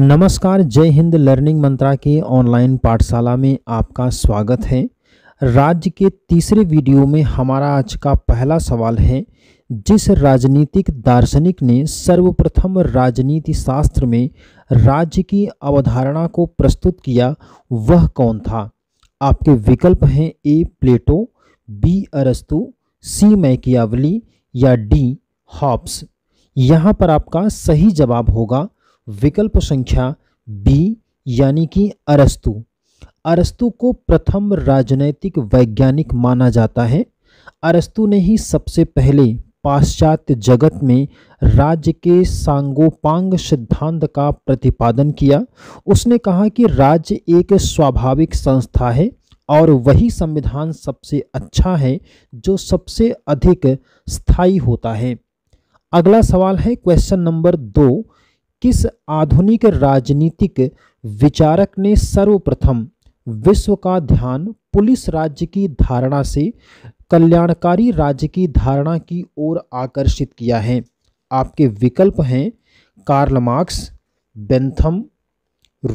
नमस्कार, जय हिंद। लर्निंग मंत्रा के ऑनलाइन पाठशाला में आपका स्वागत है। राज्य के तीसरे वीडियो में हमारा आज का पहला सवाल है, जिस राजनीतिक दार्शनिक ने सर्वप्रथम राजनीति शास्त्र में राज्य की अवधारणा को प्रस्तुत किया वह कौन था। आपके विकल्प हैं ए प्लेटो, बी अरस्तु, सी मैकियावली या डी हॉब्स। यहाँ पर आपका सही जवाब होगा विकल्प संख्या बी यानी कि अरस्तु। अरस्तु को प्रथम राजनैतिक वैज्ञानिक माना जाता है। अरस्तु ने ही सबसे पहले पाश्चात्य जगत में राज्य के सांगोपांग सिद्धांत का प्रतिपादन किया। उसने कहा कि राज्य एक स्वाभाविक संस्था है और वही संविधान सबसे अच्छा है जो सबसे अधिक स्थायी होता है। अगला सवाल है क्वेश्चन नंबर 2, किस आधुनिक राजनीतिक विचारक ने सर्वप्रथम विश्व का ध्यान पुलिस राज्य की धारणा से कल्याणकारी राज्य की धारणा की ओर आकर्षित किया है। आपके विकल्प हैं कार्ल मार्क्स, बेंथम,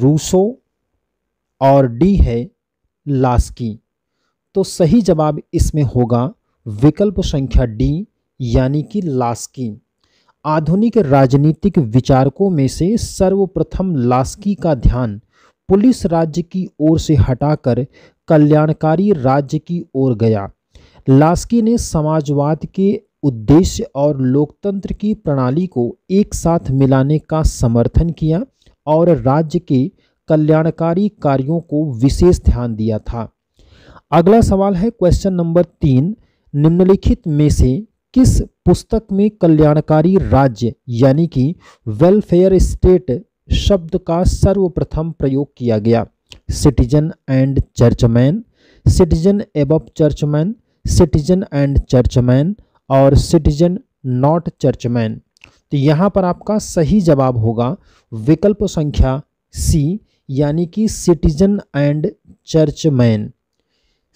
रूसो और डी है लास्की। तो सही जवाब इसमें होगा विकल्प संख्या डी यानी कि लास्की। आधुनिक राजनीतिक विचारकों में से सर्वप्रथम लास्की का ध्यान पुलिस राज्य की ओर से हटाकर कल्याणकारी राज्य की ओर गया। लास्की ने समाजवाद के उद्देश्य और लोकतंत्र की प्रणाली को एक साथ मिलाने का समर्थन किया और राज्य के कल्याणकारी कार्यों को विशेष ध्यान दिया था। अगला सवाल है क्वेश्चन नंबर 3, निम्नलिखित में से किस पुस्तक में कल्याणकारी राज्य यानी कि वेलफेयर स्टेट शब्द का सर्वप्रथम प्रयोग किया गया। Citizen and churchman, citizen above churchman, citizen and churchman और सिटीजन नॉट चर्चमैन। तो यहाँ पर आपका सही जवाब होगा विकल्प संख्या सी यानी कि सिटीजन एंड चर्चमैन।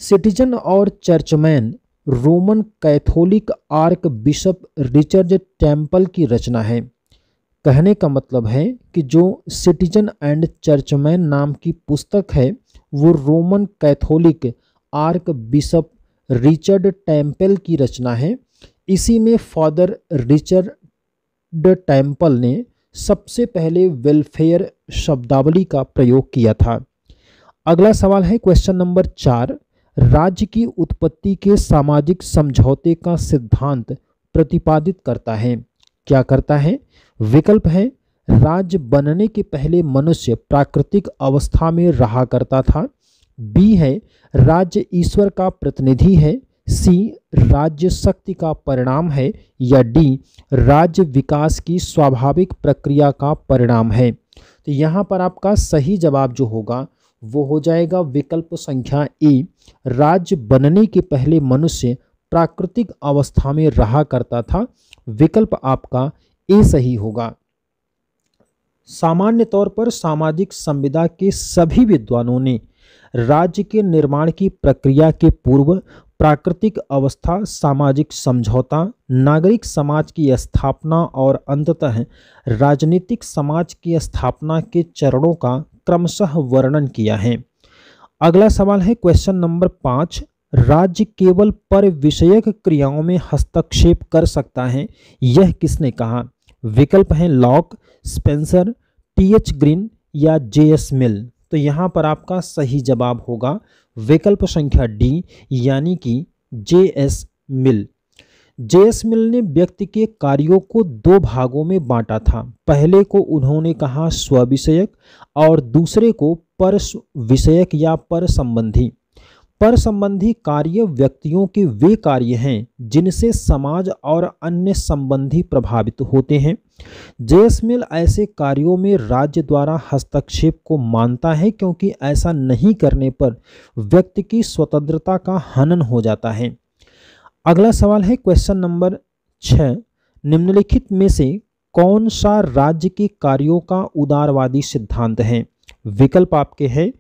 सिटीजन और churchman Roman Catholic archbishop Richard Temple की रचना है। कहने का मतलब है कि जो सिटीजन एंड चर्चमैन नाम की पुस्तक है वो Roman Catholic archbishop Richard Temple की रचना है। इसी में फादर रिचर्ड टैम्पल ने सबसे पहले वेलफेयर शब्दावली का प्रयोग किया था। अगला सवाल है क्वेश्चन नंबर 4, राज्य की उत्पत्ति के सामाजिक समझौते का सिद्धांत प्रतिपादित करता है। क्या करता है? विकल्प है राज्य बनने के पहले मनुष्य प्राकृतिक अवस्था में रहा करता था, बी है राज्य ईश्वर का प्रतिनिधि है, सी राज्य शक्ति का परिणाम है या डी राज्य विकास की स्वाभाविक प्रक्रिया का परिणाम है। तो यहाँ पर आपका सही जवाब जो होगा वो हो जाएगा विकल्प संख्या ए, राज्य बनने के पहले मनुष्य प्राकृतिक अवस्था में रहा करता था। विकल्प आपका ए सही होगा। सामान्य तौर पर सामाजिक संविदा के सभी विद्वानों ने राज्य के निर्माण की प्रक्रिया के पूर्व प्राकृतिक अवस्था, सामाजिक समझौता, नागरिक समाज की स्थापना और अंततः राजनीतिक समाज की स्थापना के चरणों का क्रमशः वर्णन किया है। अगला सवाल है क्वेश्चन नंबर 5, राज्य केवल पर विषयक क्रियाओं में हस्तक्षेप कर सकता है, यह किसने कहा? विकल्प हैं लॉक, स्पेंसर, टी.एच. ग्रीन या जे.एस. मिल। तो यहाँ पर आपका सही जवाब होगा विकल्प संख्या डी यानी कि जे.एस. मिल। जे.एस. मिल ने व्यक्ति के कार्यों को दो भागों में बांटा था। पहले को उन्होंने कहा स्वविषयक और दूसरे को पर विषयक या पर संबंधी। पर संबंधी कार्य व्यक्तियों के वे कार्य हैं जिनसे समाज और अन्य संबंधी प्रभावित होते हैं। जे.एस. मिल ऐसे कार्यों में राज्य द्वारा हस्तक्षेप को मानता है क्योंकि ऐसा नहीं करने पर व्यक्ति की स्वतंत्रता का हनन हो जाता है। अगला सवाल है क्वेश्चन नंबर 6, निम्नलिखित में से कौन सा राज्य के कार्यों का उदारवादी सिद्धांत है? विकल्प आपके हैं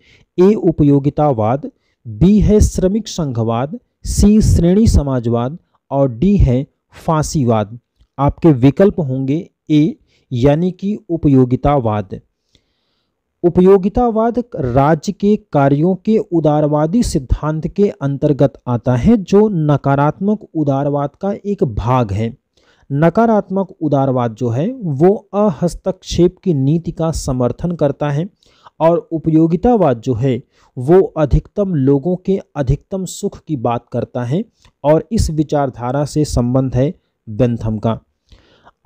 ए उपयोगितावाद, बी है श्रमिक संघवाद, सी श्रेणी समाजवाद और डी है फांसीवाद। आपके विकल्प होंगे ए यानी कि उपयोगितावाद। उपयोगितावाद राज्य के कार्यों के उदारवादी सिद्धांत के अंतर्गत आता है, जो नकारात्मक उदारवाद का एक भाग है। नकारात्मक उदारवाद जो है वो अहस्तक्षेप की नीति का समर्थन करता है और उपयोगितावाद जो है वो अधिकतम लोगों के अधिकतम सुख की बात करता है, और इस विचारधारा से संबंध है बेंथम का।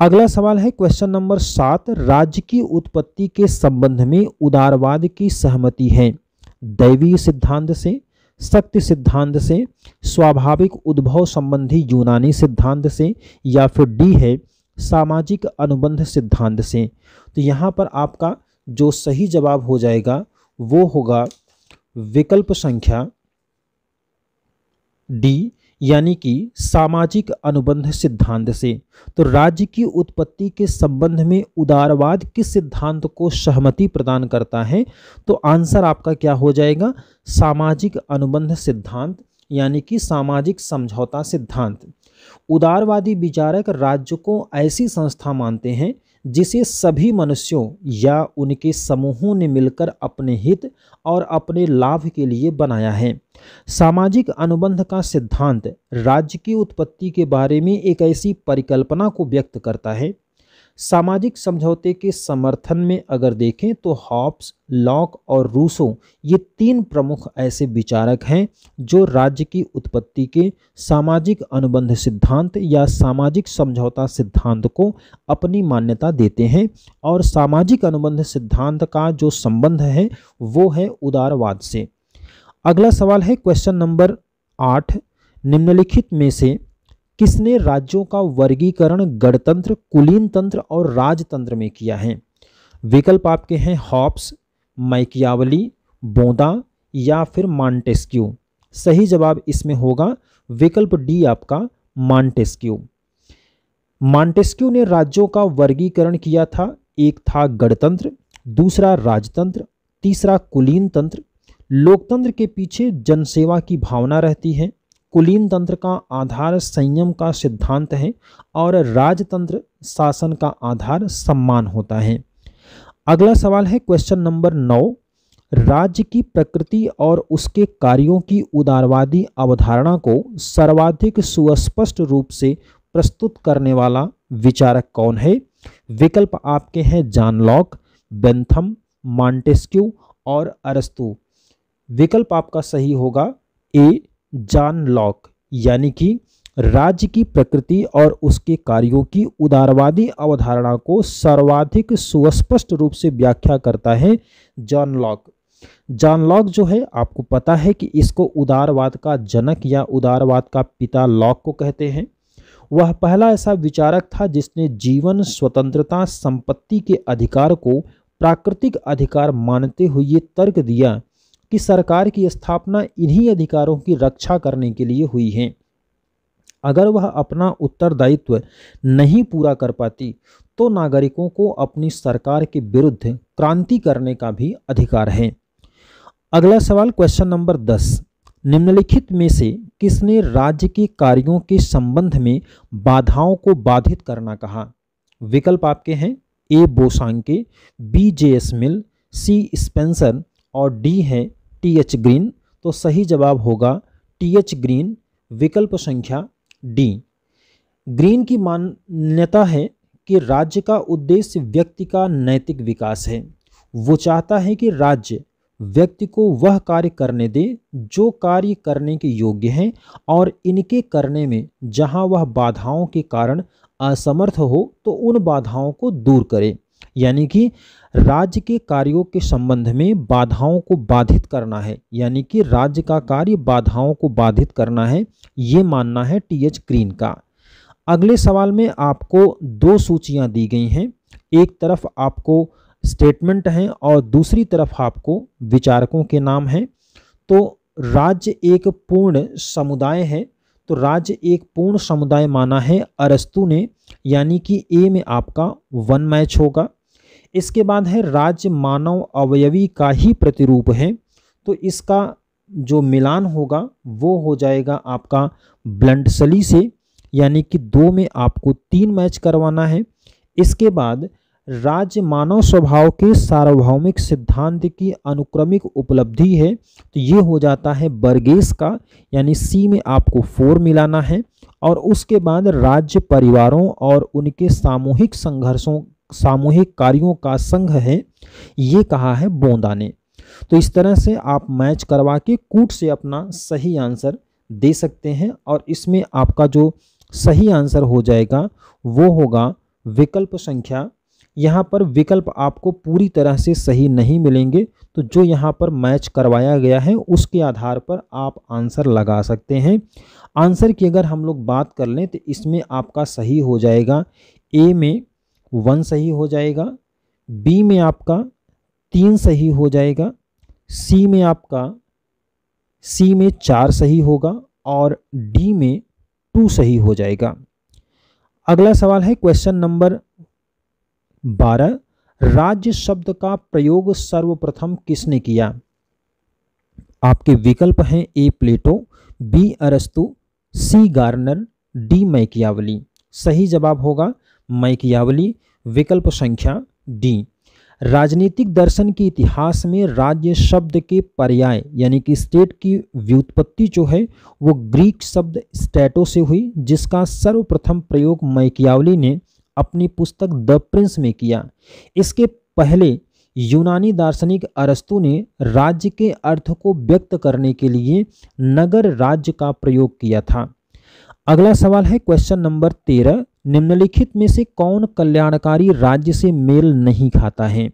अगला सवाल है क्वेश्चन नंबर 7, राज्य की उत्पत्ति के संबंध में उदारवाद की सहमति है दैवीय सिद्धांत से, शक्ति सिद्धांत से, स्वाभाविक उद्भव संबंधी यूनानी सिद्धांत से, या फिर डी है सामाजिक अनुबंध सिद्धांत से। तो यहाँ पर आपका जो सही जवाब हो जाएगा वो होगा विकल्प संख्या डी, यानी कि सामाजिक अनुबंध सिद्धांत से। तो राज्य की उत्पत्ति के संबंध में उदारवाद किस सिद्धांत को सहमति प्रदान करता है, तो आंसर आपका क्या हो जाएगा, सामाजिक अनुबंध सिद्धांत, यानी कि सामाजिक समझौता सिद्धांत। उदारवादी विचारक राज्य को ऐसी संस्था मानते हैं जिसे सभी मनुष्यों या उनके समूहों ने मिलकर अपने हित और अपने लाभ के लिए बनाया है। सामाजिक अनुबंध का सिद्धांत राज्य की उत्पत्ति के बारे में एक ऐसी परिकल्पना को व्यक्त करता है। सामाजिक समझौते के समर्थन में अगर देखें तो हॉब्स, लॉक और रूसो ये तीन प्रमुख ऐसे विचारक हैं जो राज्य की उत्पत्ति के सामाजिक अनुबंध सिद्धांत या सामाजिक समझौता सिद्धांत को अपनी मान्यता देते हैं, और सामाजिक अनुबंध सिद्धांत का जो संबंध है वो है उदारवाद से। अगला सवाल है क्वेश्चन नंबर 8, निम्नलिखित में से किसने राज्यों का वर्गीकरण गणतंत्र, कुलीन तंत्र और राजतंत्र में किया है। विकल्प आपके हैं हॉब्स, मैकियावली, बोंदा या फिर मॉन्टेस्क्यू। सही जवाब इसमें होगा विकल्प डी आपका मॉन्टेस्क्यू। मॉन्टेस्क्यू ने राज्यों का वर्गीकरण किया था, एक था गणतंत्र, दूसरा राजतंत्र, तीसरा कुलीन तंत्र। लोकतंत्र के पीछे जनसेवा की भावना रहती है, कुलीन तंत्र का आधार संयम का सिद्धांत है और राजतंत्र शासन का आधार सम्मान होता है। अगला सवाल है क्वेश्चन नंबर 9, राज्य की प्रकृति और उसके कार्यों की उदारवादी अवधारणा को सर्वाधिक सुस्पष्ट रूप से प्रस्तुत करने वाला विचारक कौन है। विकल्प आपके हैं जॉन लॉक, बेंथम, मॉन्टेस्क्यू और अरस्तु। विकल्प आपका सही होगा ए जॉन लॉक, यानी कि राज्य की प्रकृति और उसके कार्यों की उदारवादी अवधारणा को सर्वाधिक सुस्पष्ट रूप से व्याख्या करता है जॉन लॉक। जॉन लॉक जो है आपको पता है कि इसको उदारवाद का जनक या उदारवाद का पिता लॉक को कहते हैं। वह पहला ऐसा विचारक था जिसने जीवन, स्वतंत्रता, संपत्ति के अधिकार को प्राकृतिक अधिकार मानते हुए ये तर्क दिया कि सरकार की स्थापना इन्हीं अधिकारों की रक्षा करने के लिए हुई है। अगर वह अपना उत्तरदायित्व नहीं पूरा कर पाती तो नागरिकों को अपनी सरकार के विरुद्ध क्रांति करने का भी अधिकार है। अगला सवाल क्वेश्चन नंबर 10, निम्नलिखित में से किसने राज्य के कार्यों के संबंध में बाधाओं को बाधित करना कहा। विकल्प आपके हैं A Bosanquet, B J S. Mill, C Spencer और डी है टी.एच. ग्रीन। तो सही जवाब होगा टी.एच. ग्रीन, विकल्प संख्या डी। ग्रीन की मान्यता है कि राज्य का उद्देश्य व्यक्ति का नैतिक विकास है। वो चाहता है कि राज्य व्यक्ति को वह कार्य करने दे जो कार्य करने के योग्य हैं, और इनके करने में जहां वह बाधाओं के कारण असमर्थ हो तो उन बाधाओं को दूर करे, यानी कि राज्य के कार्यों के संबंध में बाधाओं को बाधित करना है, यानी कि राज्य का कार्य बाधाओं को बाधित करना है, ये मानना है टी.एच. ग्रीन का। अगले सवाल में आपको दो सूचियां दी गई हैं, एक तरफ आपको स्टेटमेंट हैं और दूसरी तरफ आपको विचारकों के नाम हैं। तो राज्य एक पूर्ण समुदाय है, तो राज्य एक पूर्ण समुदाय माना है अरस्तु ने, यानी कि ए में आपका 1 मैच होगा। इसके बाद है राज्य मानव अवयवी का ही प्रतिरूप है, तो इसका जो मिलान होगा वो हो जाएगा आपका ब्लंटसली से, यानी कि 2 में आपको 3 मैच करवाना है। इसके बाद राज्य मानव स्वभाव के सार्वभौमिक सिद्धांत की अनुक्रमिक उपलब्धि है। तो ये हो जाता है बर्गेस का, यानी सी में आपको 4 मिलाना है। और उसके बाद राज्य परिवारों और उनके सामूहिक संघर्षों, सामूहिक कार्यों का संघ है, ये कहा है बोंदा ने। तो इस तरह से आप मैच करवा के कूट से अपना सही आंसर दे सकते हैं। और इसमें आपका जो सही आंसर हो जाएगा वो होगा विकल्प संख्या। यहाँ पर विकल्प आपको पूरी तरह से सही नहीं मिलेंगे, तो जो यहाँ पर मैच करवाया गया है उसके आधार पर आप आंसर लगा सकते हैं। आंसर की अगर हम लोग बात कर लें तो इसमें आपका सही हो जाएगा ए में 1 सही हो जाएगा, बी में आपका 3 सही हो जाएगा, सी में 4 सही होगा और डी में 2 सही हो जाएगा। अगला सवाल है क्वेश्चन नंबर 12, राज्य शब्द का प्रयोग सर्वप्रथम किसने किया? आपके विकल्प हैं ए प्लेटो, बी अरस्तु, सी गार्नर, डी मैकियावली। सही जवाब होगा मैकियावली, विकल्प संख्या डी। राजनीतिक दर्शन के इतिहास में राज्य शब्द के पर्याय यानी कि स्टेट की व्युत्पत्ति जो है वो ग्रीक शब्द स्टेटो से हुई, जिसका सर्वप्रथम प्रयोग मैकियावली ने अपनी पुस्तक द प्रिंस में किया। इसके पहले यूनानी दार्शनिक अरस्तु ने राज्य के अर्थ को व्यक्त करने के लिए नगर राज्य का प्रयोग किया था। अगला सवाल है क्वेश्चन नंबर 13, निम्नलिखित में से कौन कल्याणकारी राज्य से मेल नहीं खाता है?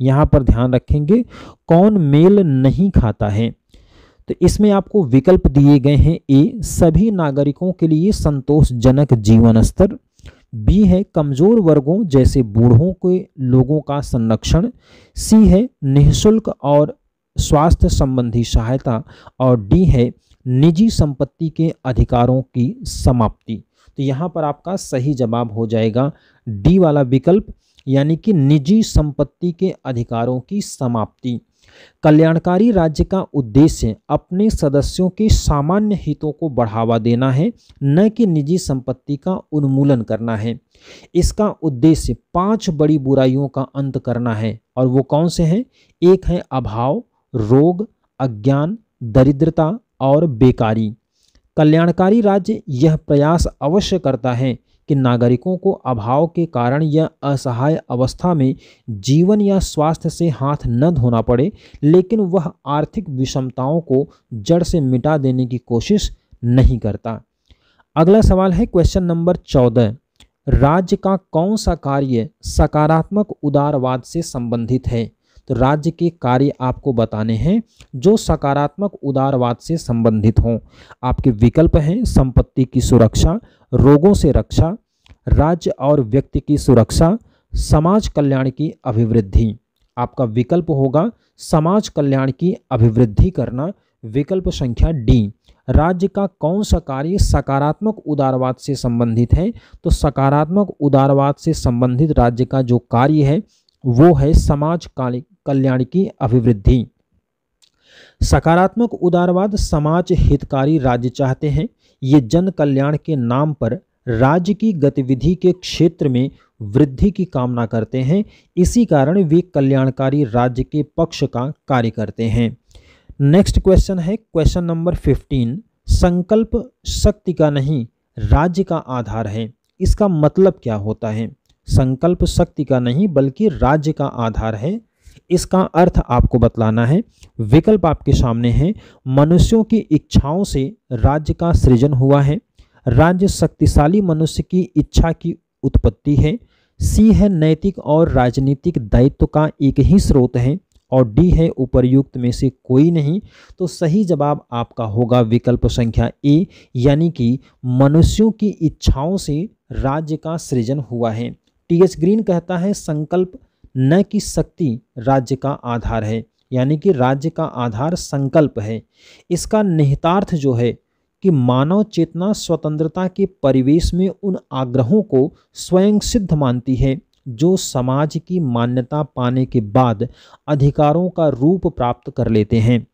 यहाँ पर ध्यान रखेंगे कौन मेल नहीं खाता है। तो इसमें आपको विकल्प दिए गए हैं ए सभी नागरिकों के लिए संतोषजनक जीवन स्तर, बी है कमजोर वर्गों जैसे बूढ़ों के लोगों का संरक्षण, सी है निःशुल्क और स्वास्थ्य संबंधी सहायता और डी है निजी संपत्ति के अधिकारों की समाप्ति। तो यहाँ पर आपका सही जवाब हो जाएगा डी वाला विकल्प, यानी कि निजी संपत्ति के अधिकारों की समाप्ति। कल्याणकारी राज्य का उद्देश्य अपने सदस्यों के सामान्य हितों को बढ़ावा देना है, न कि निजी संपत्ति का उन्मूलन करना है। इसका उद्देश्य 5 बड़ी बुराइयों का अंत करना है, और वो कौन से हैं? एक है अभाव, रोग, अज्ञान, दरिद्रता और बेकारी। कल्याणकारी राज्य यह प्रयास अवश्य करता है कि नागरिकों को अभाव के कारण या असहाय अवस्था में जीवन या स्वास्थ्य से हाथ न धोना पड़े, लेकिन वह आर्थिक विषमताओं को जड़ से मिटा देने की कोशिश नहीं करता। अगला सवाल है क्वेश्चन नंबर 14, राज्य का कौन सा कार्य सकारात्मक उदारवाद से संबंधित है? तो राज्य के कार्य आपको बताने हैं जो सकारात्मक उदारवाद से संबंधित हों। आपके विकल्प हैं संपत्ति की सुरक्षा, रोगों से रक्षा, राज्य और व्यक्ति की सुरक्षा, समाज कल्याण की अभिवृद्धि। आपका विकल्प होगा समाज कल्याण की अभिवृद्धि करना, विकल्प संख्या डी। राज्य का कौन सा कार्य सकारात्मक उदारवाद से संबंधित है? तो सकारात्मक उदारवाद से संबंधित राज्य का जो कार्य है वो है समाज कल्याण की अभिवृद्धि। सकारात्मक उदारवाद समाज हितकारी राज्य चाहते हैं। ये जन कल्याण के नाम पर राज्य की गतिविधि के क्षेत्र में वृद्धि की कामना करते हैं, इसी कारण वे कल्याणकारी राज्य के पक्ष का कार्य करते हैं। नेक्स्ट क्वेश्चन है क्वेश्चन नंबर 15, संकल्प शक्ति का नहीं राज्य का आधार है, इसका मतलब क्या होता है? संकल्प शक्ति का नहीं बल्कि राज्य का आधार है, इसका अर्थ आपको बतलाना है। विकल्प आपके सामने हैं, मनुष्यों की इच्छाओं से राज्य का सृजन हुआ है, राज्य शक्तिशाली मनुष्य की इच्छा की उत्पत्ति है, सी है नैतिक और राजनीतिक दायित्व का एक ही स्रोत है और डी है उपर्युक्त में से कोई नहीं। तो सही जवाब आपका होगा विकल्प संख्या ए, यानी कि मनुष्यों की इच्छाओं से राज्य का सृजन हुआ है। टी.एच. ग्रीन कहता है संकल्प न कि शक्ति राज्य का आधार है, यानी कि राज्य का आधार संकल्प है। इसका निहितार्थ जो है कि मानव चेतना स्वतंत्रता के परिवेश में उन आग्रहों को स्वयं सिद्ध मानती है जो समाज की मान्यता पाने के बाद अधिकारों का रूप प्राप्त कर लेते हैं।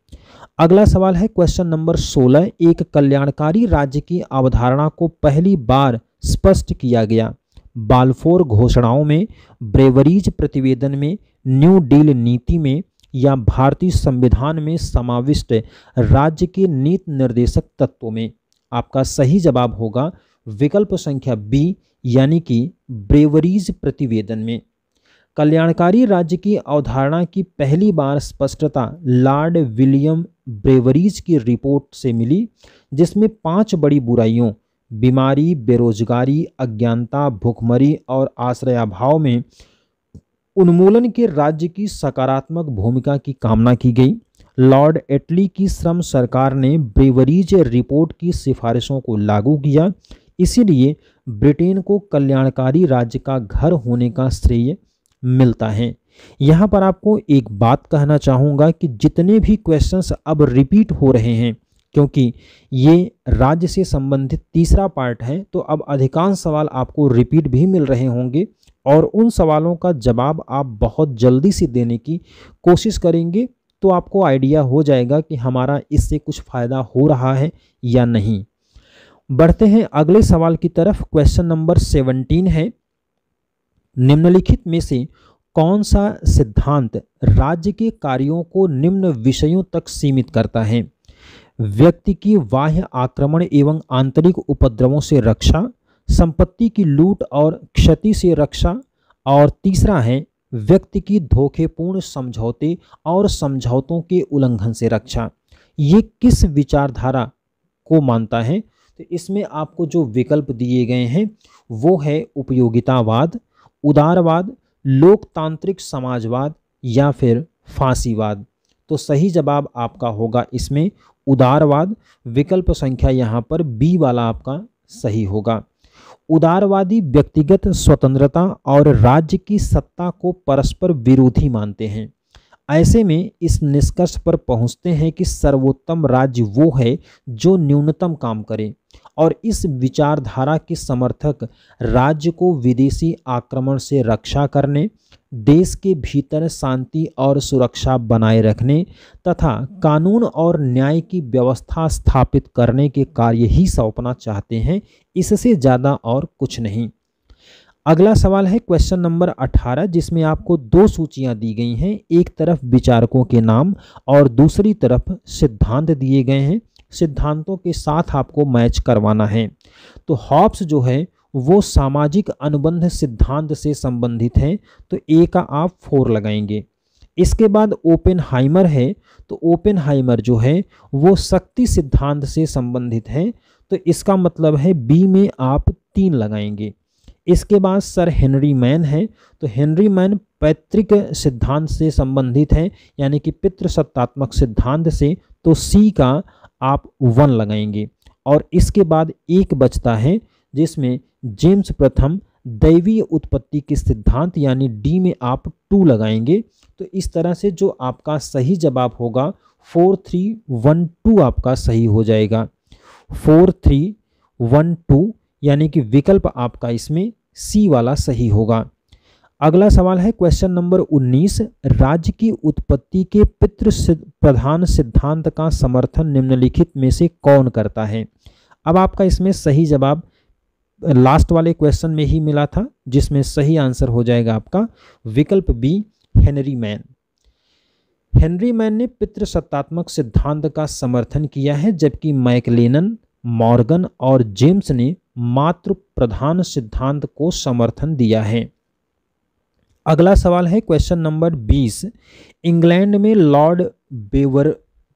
अगला सवाल है क्वेश्चन नंबर 16, एक कल्याणकारी राज्य की अवधारणा को पहली बार स्पष्ट किया गया? बाल्फोर घोषणाओं में, ब्रेवरीज प्रतिवेदन में, न्यू डील नीति में या भारतीय संविधान में समाविष्ट राज्य के नीति निर्देशक तत्वों में। आपका सही जवाब होगा विकल्प संख्या बी यानी कि ब्रेवरीज प्रतिवेदन में। कल्याणकारी राज्य की अवधारणा की पहली बार स्पष्टता लॉर्ड विलियम ब्रेवरीज की रिपोर्ट से मिली, जिसमें 5 बड़ी बुराइयों बीमारी, बेरोजगारी, अज्ञानता, भूखमरी और आश्रयाभाव में उन्मूलन के राज्य की सकारात्मक भूमिका की कामना की गई। लॉर्ड एटली की श्रम सरकार ने ब्रेवरीज रिपोर्ट की सिफारिशों को लागू किया, इसीलिए ब्रिटेन को कल्याणकारी राज्य का घर होने का श्रेय मिलता है। यहाँ पर आपको एक बात कहना चाहूँगा कि जितने भी क्वेश्चंस अब रिपीट हो रहे हैं, क्योंकि ये राज्य से संबंधित तीसरा पार्ट है, तो अब अधिकांश सवाल आपको रिपीट भी मिल रहे होंगे और उन सवालों का जवाब आप बहुत जल्दी से देने की कोशिश करेंगे, तो आपको आइडिया हो जाएगा कि हमारा इससे कुछ फ़ायदा हो रहा है या नहीं। बढ़ते हैं अगले सवाल की तरफ। क्वेश्चन नंबर 17 है, निम्नलिखित में से कौन सा सिद्धांत राज्य के कार्यों को निम्न विषयों तक सीमित करता है? व्यक्ति की बाह्य आक्रमण एवं आंतरिक उपद्रवों से रक्षा, संपत्ति की लूट और क्षति से रक्षा, और तीसरा है व्यक्ति की धोखेपूर्ण समझौते और समझौतों के उल्लंघन से रक्षा। ये किस विचारधारा को मानता है? तो इसमें आपको जो विकल्प दिए गए हैं वो है उपयोगितावाद, उदारवाद, लोकतांत्रिक समाजवाद या फिर फांसीवाद। तो सही जवाब आपका होगा इसमें उदारवाद। विकल्प संख्या यहाँ पर बी वाला आपका सही होगा। उदारवादी व्यक्तिगत स्वतंत्रता और राज्य की सत्ता को परस्पर विरोधी मानते हैं। ऐसे में इस निष्कर्ष पर पहुंचते हैं कि सर्वोत्तम राज्य वो है जो न्यूनतम काम करे, और इस विचारधारा के समर्थक राज्य को विदेशी आक्रमण से रक्षा करने, देश के भीतर शांति और सुरक्षा बनाए रखने तथा कानून और न्याय की व्यवस्था स्थापित करने के कार्य ही सौंपना चाहते हैं, इससे ज़्यादा और कुछ नहीं। अगला सवाल है क्वेश्चन नंबर 18, जिसमें आपको 2 सूचियां दी गई हैं। एक तरफ विचारकों के नाम और दूसरी तरफ सिद्धांत दिए गए हैं। सिद्धांतों के साथ आपको मैच करवाना है। तो हॉब्स जो है वो सामाजिक अनुबंध सिद्धांत से संबंधित है, तो ए का आप 4 लगाएंगे। इसके बाद ओपेनहाइमर है, तो ओपेनहाइमर जो है वो शक्ति सिद्धांत से संबंधित है, तो इसका मतलब है बी में आप 3 लगाएंगे। इसके बाद सर हेनरी मेन है, तो हेनरी मेन पैतृक सिद्धांत से संबंधित है, यानी कि पितृसत्तात्मक सिद्धांत से, तो सी का आप 1 लगाएंगे। और इसके बाद एक बचता है जिसमें जेम्स प्रथम दैवीय उत्पत्ति के सिद्धांत, यानी डी में आप 2 लगाएंगे। तो इस तरह से जो आपका सही जवाब होगा 4312 आपका सही हो जाएगा। 4312 यानी कि विकल्प आपका इसमें सी वाला सही होगा। अगला सवाल है क्वेश्चन नंबर 19, राज्य की उत्पत्ति के पितृ प्रधान सिद्धांत का समर्थन निम्नलिखित में से कौन करता है? अब आपका इसमें सही जवाब लास्ट वाले क्वेश्चन में ही मिला था, जिसमें सही आंसर हो जाएगा आपका विकल्प B Henry Maine. Henry Maine ने पितृसत्तात्मक सिद्धांत का समर्थन किया है, जबकि मैकलेनन, मॉर्गन और जेम्स ने मातृ प्रधान सिद्धांत को समर्थन दिया है। अगला सवाल है क्वेश्चन नंबर 20, इंग्लैंड में लॉर्ड बेवर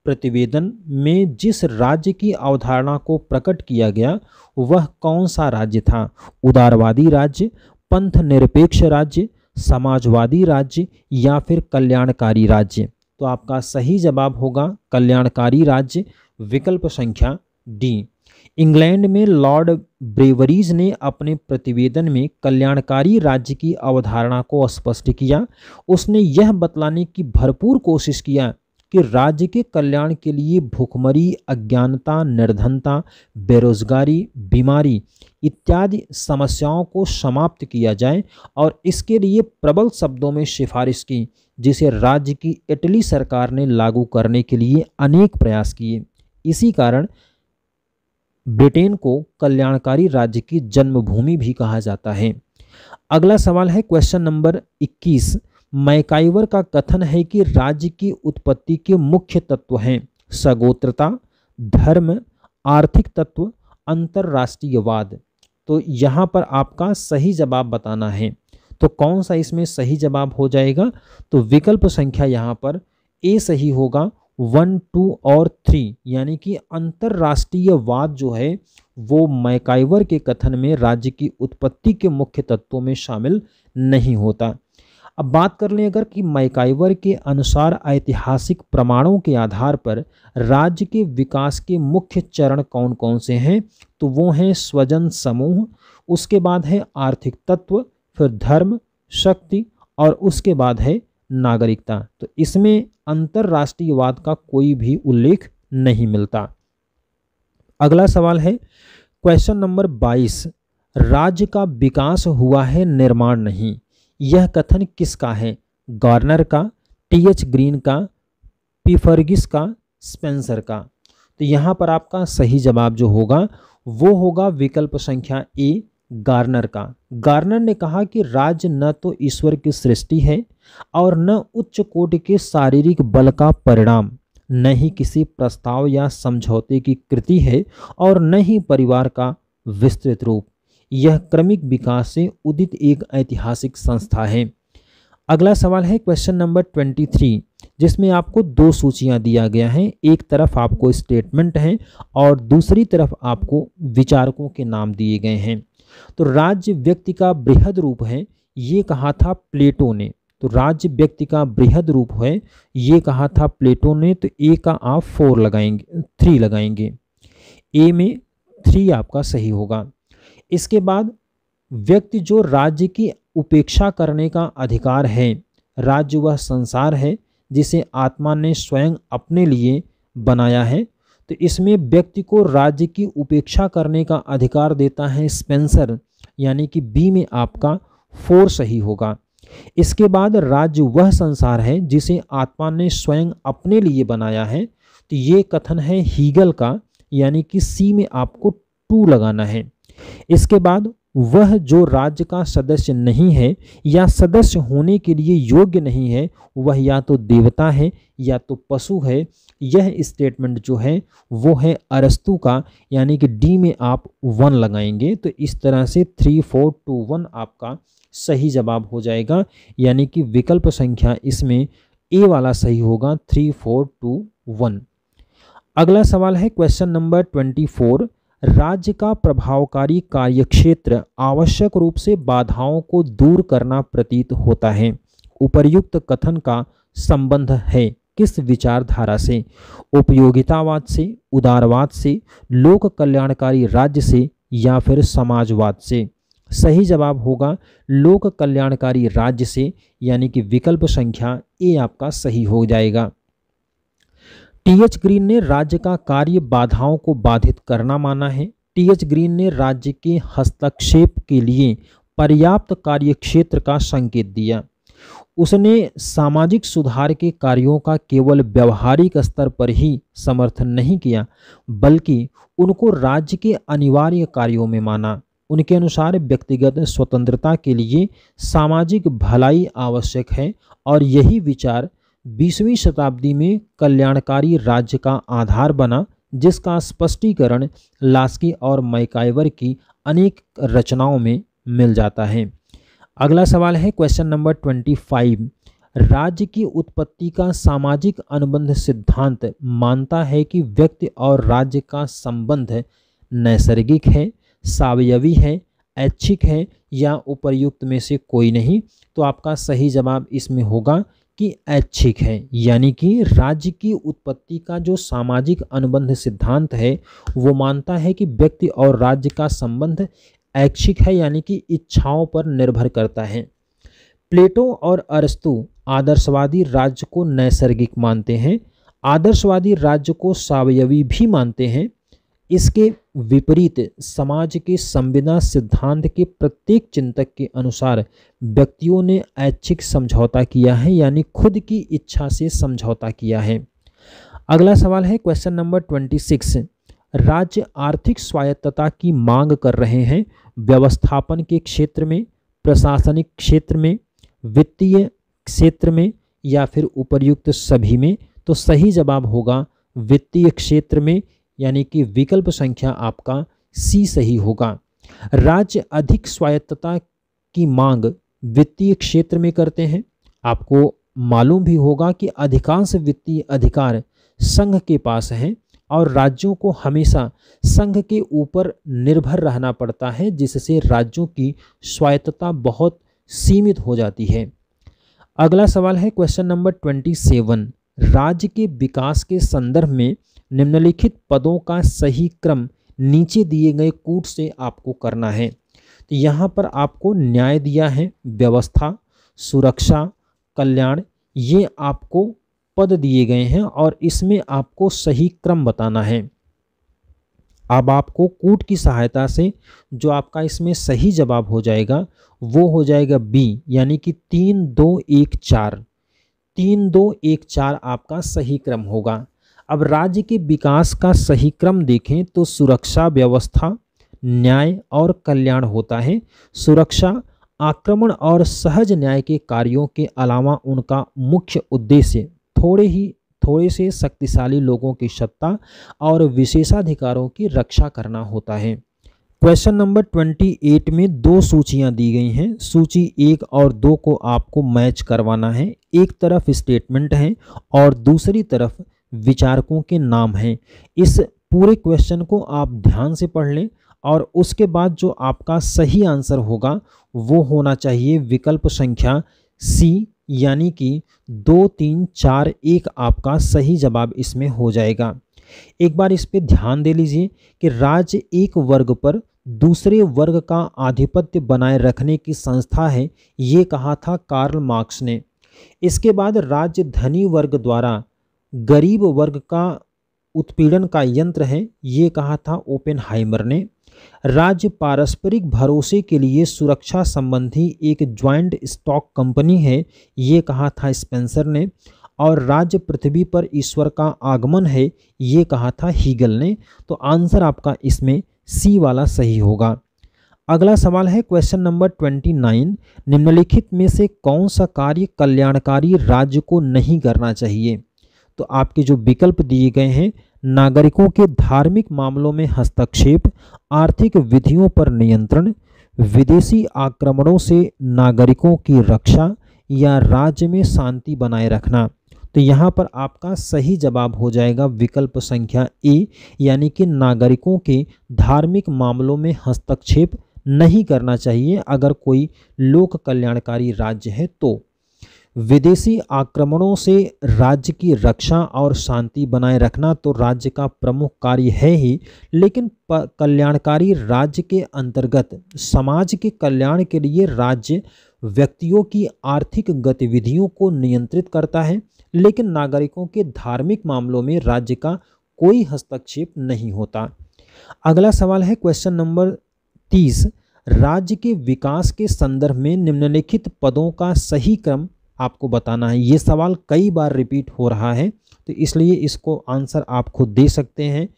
प्रतिवेदन में जिस राज्य की अवधारणा को प्रकट किया गया वह कौन सा राज्य था? उदारवादी राज्य, पंथ निरपेक्ष राज्य, समाजवादी राज्य या फिर कल्याणकारी राज्य? तो आपका सही जवाब होगा कल्याणकारी राज्य, विकल्प संख्या डी। इंग्लैंड में लॉर्ड ब्रेवरीज ने अपने प्रतिवेदन में कल्याणकारी राज्य की अवधारणा को स्पष्ट किया। उसने यह बतलाने की भरपूर कोशिश किया कि राज्य के कल्याण के लिए भूखमरी, अज्ञानता, निर्धनता, बेरोजगारी, बीमारी इत्यादि समस्याओं को समाप्त किया जाए, और इसके लिए प्रबल शब्दों में सिफारिश की, जिसे राज्य की इटली सरकार ने लागू करने के लिए अनेक प्रयास किए। इसी कारण ब्रिटेन को कल्याणकारी राज्य की जन्मभूमि भी कहा जाता है। अगला सवाल है क्वेश्चन नंबर 21। मैकाइवर का कथन है कि राज्य की उत्पत्ति के मुख्य तत्व हैं सगोत्रता, धर्म, आर्थिक तत्व, अंतर्राष्ट्रीयवाद। तो यहाँ पर आपका सही जवाब बताना है, तो कौन सा इसमें सही जवाब हो जाएगा? तो विकल्प संख्या यहाँ पर ए सही होगा 1, 2 और 3, यानी कि अंतर्राष्ट्रीयवाद जो है वो मैकाइवर के कथन में राज्य की उत्पत्ति के मुख्य तत्वों में शामिल नहीं होता। अब बात कर लें अगर कि मैकाइवर के अनुसार ऐतिहासिक प्रमाणों के आधार पर राज्य के विकास के मुख्य चरण कौन कौन से हैं, तो वो हैं स्वजन समूह, उसके बाद है आर्थिक तत्व, फिर धर्म, शक्ति और उसके बाद है नागरिकता। तो इसमें अंतर्राष्ट्रीयवाद का कोई भी उल्लेख नहीं मिलता। अगला सवाल है क्वेश्चन नंबर 22। राज्य का विकास हुआ है, निर्माण नहीं, यह कथन किसका है? गार्नर का, टी.एच. ग्रीन का, पीफर्गिस का, स्पेंसर का। तो यहाँ पर आपका सही जवाब जो होगा वो होगा विकल्प संख्या ए गार्नर का। गार्नर ने कहा कि राज्य न तो ईश्वर की सृष्टि है और न उच्च कोटि के शारीरिक बल का परिणाम, न ही किसी प्रस्ताव या समझौते की कृति है और न ही परिवार का विस्तृत रूप। यह क्रमिक विकास से उदित एक ऐतिहासिक संस्था है। अगला सवाल है क्वेश्चन नंबर 23, जिसमें आपको दो सूचियां दिया गया है। एक तरफ आपको स्टेटमेंट हैं और दूसरी तरफ आपको विचारकों के नाम दिए गए हैं। तो राज्य व्यक्ति का बृहद रूप है, ये कहा था प्लेटो ने। तो राज्य व्यक्ति का बृहद रूप है, ये कहा था प्लेटो ने। तो ए का आप 4 लगाएंगे, 3 लगाएंगे, ए में 3 आपका सही होगा। इसके बाद व्यक्ति जो राज्य की उपेक्षा करने का अधिकार है, राज्य वह संसार है जिसे आत्मा ने स्वयं अपने लिए बनाया है। तो इसमें व्यक्ति को राज्य की उपेक्षा करने का अधिकार देता है स्पेंसर, यानी कि बी में आपका 4 सही होगा। इसके बाद राज्य वह संसार है जिसे आत्मा ने स्वयं अपने लिए बनाया है, तो ये कथन है हीगल का, यानी कि सी में आपको 2 लगाना है। इसके बाद वह जो राज्य का सदस्य नहीं है या सदस्य होने के लिए योग्य नहीं है, वह या तो देवता है या तो पशु है। यह स्टेटमेंट जो है वो है अरस्तु का, यानी कि डी में आप 1 लगाएंगे। तो इस तरह से 3, 4, 2, 1 आपका सही जवाब हो जाएगा, यानी कि विकल्प संख्या इसमें ए वाला सही होगा 3, 4, 2, 1। अगला सवाल है क्वेश्चन नंबर 24। राज्य का प्रभावकारी कार्यक्षेत्र आवश्यक रूप से बाधाओं को दूर करना प्रतीत होता है। उपर्युक्त कथन का संबंध है किस विचारधारा से? उपयोगितावाद से, उदारवाद से, लोक कल्याणकारी राज्य से या फिर समाजवाद से? सही जवाब होगा लोक कल्याणकारी राज्य से, यानी कि विकल्प संख्या ए आपका सही हो जाएगा। टी.एच. ग्रीन ने राज्य का कार्य बाधाओं को बाधित करना माना है। टी.एच. ग्रीन ने राज्य के हस्तक्षेप के लिए पर्याप्त कार्यक्षेत्र का संकेत दिया। उसने सामाजिक सुधार के कार्यों का केवल व्यवहारिक स्तर पर ही समर्थन नहीं किया, बल्कि उनको राज्य के अनिवार्य कार्यों में माना। उनके अनुसार व्यक्तिगत स्वतंत्रता के लिए सामाजिक भलाई आवश्यक है और यही विचार 20वीं शताब्दी में कल्याणकारी राज्य का आधार बना, जिसका स्पष्टीकरण लास्की और मैकाइवर की अनेक रचनाओं में मिल जाता है। अगला सवाल है क्वेश्चन नंबर 25। राज्य की उत्पत्ति का सामाजिक अनुबंध सिद्धांत मानता है कि व्यक्ति और राज्य का संबंध नैसर्गिक है, सावयवी है, ऐच्छिक है या उपर्युक्त में से कोई नहीं। तो आपका सही जवाब इसमें होगा कि ऐच्छिक है, यानी कि राज्य की उत्पत्ति का जो सामाजिक अनुबंध सिद्धांत है वो मानता है कि व्यक्ति और राज्य का संबंध ऐच्छिक है, यानी कि इच्छाओं पर निर्भर करता है। प्लेटो और अरस्तु आदर्शवादी राज्य को नैसर्गिक मानते हैं, आदर्शवादी राज्य को सावयवी भी मानते हैं। इसके विपरीत समाज के संविदा सिद्धांत के प्रत्येक चिंतक के अनुसार व्यक्तियों ने ऐच्छिक समझौता किया है, यानी खुद की इच्छा से समझौता किया है। अगला सवाल है क्वेश्चन नंबर 26। राज्य आर्थिक स्वायत्तता की मांग कर रहे हैं, व्यवस्थापन के क्षेत्र में, प्रशासनिक क्षेत्र में, वित्तीय क्षेत्र में या फिर उपर्युक्त सभी में? तो सही जवाब होगा वित्तीय क्षेत्र में, यानी कि विकल्प संख्या आपका सी सही होगा। राज्य अधिक स्वायत्तता की मांग वित्तीय क्षेत्र में करते हैं। आपको मालूम भी होगा कि अधिकांश वित्तीय अधिकार संघ के पास हैं और राज्यों को हमेशा संघ के ऊपर निर्भर रहना पड़ता है, जिससे राज्यों की स्वायत्तता बहुत सीमित हो जाती है। अगला सवाल है क्वेश्चन नंबर 27। राज्य के विकास के संदर्भ में निम्नलिखित पदों का सही क्रम नीचे दिए गए कूट से आपको करना है। तो यहाँ पर आपको न्याय दिया है, व्यवस्था, सुरक्षा, कल्याण, ये आपको पद दिए गए हैं और इसमें आपको सही क्रम बताना है। अब आपको कूट की सहायता से जो आपका इसमें सही जवाब हो जाएगा वो हो जाएगा बी, यानी कि 3, 2, 1, 4। 3, 2, 1, 4 आपका सही क्रम होगा। अब राज्य के विकास का सही क्रम देखें तो सुरक्षा, व्यवस्था, न्याय और कल्याण होता है। सुरक्षा, आक्रमण और सहज न्याय के कार्यों के अलावा उनका मुख्य उद्देश्य थोड़े से शक्तिशाली लोगों की सत्ता और विशेषाधिकारों की रक्षा करना होता है। क्वेश्चन नंबर 28 में दो सूचियां दी गई हैं। सूची 1 और 2 को आपको मैच करवाना है। एक तरफ स्टेटमेंट है और दूसरी तरफ विचारकों के नाम हैं। इस पूरे क्वेश्चन को आप ध्यान से पढ़ लें और उसके बाद जो आपका सही आंसर होगा वो होना चाहिए विकल्प संख्या सी, यानी कि 2, 3, 4, 1 आपका सही जवाब इसमें हो जाएगा। एक बार इस पे ध्यान दे लीजिए कि राज्य एक वर्ग पर दूसरे वर्ग का आधिपत्य बनाए रखने की संस्था है, ये कहा था कार्ल मार्क्स ने। इसके बाद राज्य धनी वर्ग द्वारा गरीब वर्ग का उत्पीड़न का यंत्र है, ये कहा था ओपेनहाइमर ने। राज्य पारस्परिक भरोसे के लिए सुरक्षा संबंधी एक ज्वाइंट स्टॉक कंपनी है, ये कहा था स्पेंसर ने। और राज्य पृथ्वी पर ईश्वर का आगमन है, ये कहा था हीगल ने। तो आंसर आपका इसमें सी वाला सही होगा। अगला सवाल है क्वेश्चन नंबर 29। निम्नलिखित में से कौन सा कार्य कल्याणकारी राज्य को नहीं करना चाहिए? तो आपके जो विकल्प दिए गए हैं, नागरिकों के धार्मिक मामलों में हस्तक्षेप, आर्थिक विधियों पर नियंत्रण, विदेशी आक्रमणों से नागरिकों की रक्षा या राज्य में शांति बनाए रखना। तो यहाँ पर आपका सही जवाब हो जाएगा विकल्प संख्या ए, यानी कि नागरिकों के धार्मिक मामलों में हस्तक्षेप नहीं करना चाहिए अगर कोई लोक कल्याणकारी राज्य है तो। विदेशी आक्रमणों से राज्य की रक्षा और शांति बनाए रखना तो राज्य का प्रमुख कार्य है ही, लेकिन कल्याणकारी राज्य के अंतर्गत समाज के कल्याण के लिए राज्य व्यक्तियों की आर्थिक गतिविधियों को नियंत्रित करता है, लेकिन नागरिकों के धार्मिक मामलों में राज्य का कोई हस्तक्षेप नहीं होता। अगला सवाल है क्वेश्चन नंबर 30। राज्य के विकास के संदर्भ में निम्नलिखित पदों का सही क्रम आपको बताना है। ये सवाल कई बार रिपीट हो रहा है तो इसलिए इसको आंसर आप खुद दे सकते हैं।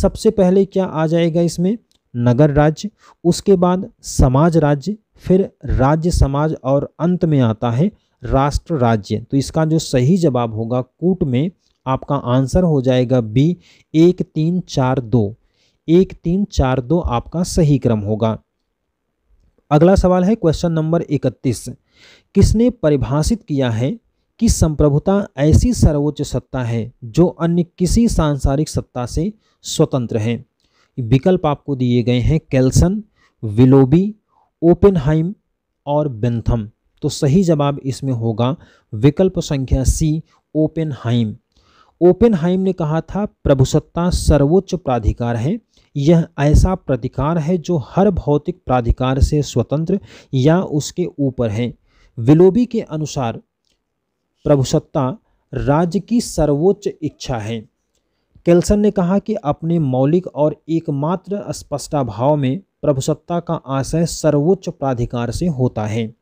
सबसे पहले क्या आ जाएगा इसमें? नगर राज्य, उसके बाद समाज राज्य, फिर राज्य समाज और अंत में आता है राष्ट्र राज्य। तो इसका जो सही जवाब होगा कूट में आपका आंसर हो जाएगा बी, 1, 3, 4, 2। 1, 3, 4, 2 आपका सही क्रम होगा। अगला सवाल है क्वेश्चन नंबर 31। किसने परिभाषित किया है कि संप्रभुता ऐसी सर्वोच्च सत्ता है जो अन्य किसी सांसारिक सत्ता से स्वतंत्र है? विकल्प आपको दिए गए हैं केल्सन, विलोबी, ओपेनहाइम और बेंथम। तो सही जवाब इसमें होगा विकल्प संख्या सी, ओपेनहाइम। ओपेनहाइम ने कहा था प्रभुसत्ता सर्वोच्च प्राधिकार है। यह ऐसा प्राधिकार है जो हर भौतिक प्राधिकार से स्वतंत्र या उसके ऊपर है। विलोबी के अनुसार प्रभुसत्ता राज्य की सर्वोच्च इच्छा है। केल्सन ने कहा कि अपने मौलिक और एकमात्र स्पष्टाभाव में प्रभुसत्ता का आशय सर्वोच्च प्राधिकार से होता है।